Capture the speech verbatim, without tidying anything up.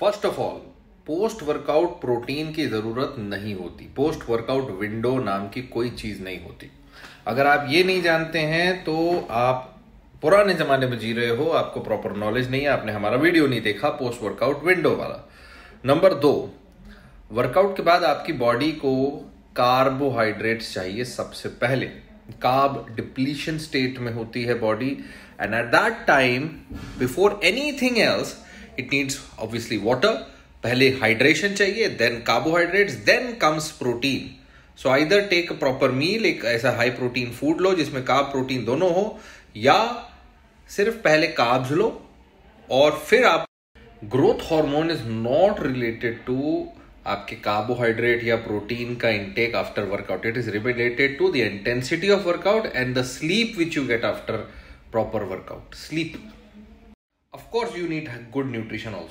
First of all post workout protein की जरूरत नहीं होती, पोस्ट वर्कआउट विंडो नाम की कोई चीज नहीं होती। अगर आप ये नहीं जानते हैं तो आप पुराने जमाने में जी रहे हो, आपको प्रॉपर नॉलेज नहीं है, आपने हमारा वीडियो नहीं देखा पोस्ट वर्कआउट विंडो वाला। नंबर दो, वर्कआउट के बाद आपकी बॉडी को कार्बोहाइड्रेट्स चाहिए। सबसे पहले कार्ब डिप्लीशन स्टेट में होती है body, and at that time before anything else it needs obviously water. पहले हाइड्रेशन चाहिए, then carbohydrates, then comes protein. So either take a proper meal, एक ऐसा हाई प्रोटीन फूड लो जिसमें कार्ब प्रोटीन दोनों हो, या सिर्फ पहले कार्ब्स लो और फिर आप। Growth hormone is not related to आपके कार्बोहाइड्रेट या प्रोटीन का intake after workout, it is related to the intensity of workout and the sleep which you get after proper workout. Sleep, of course you need good nutrition also.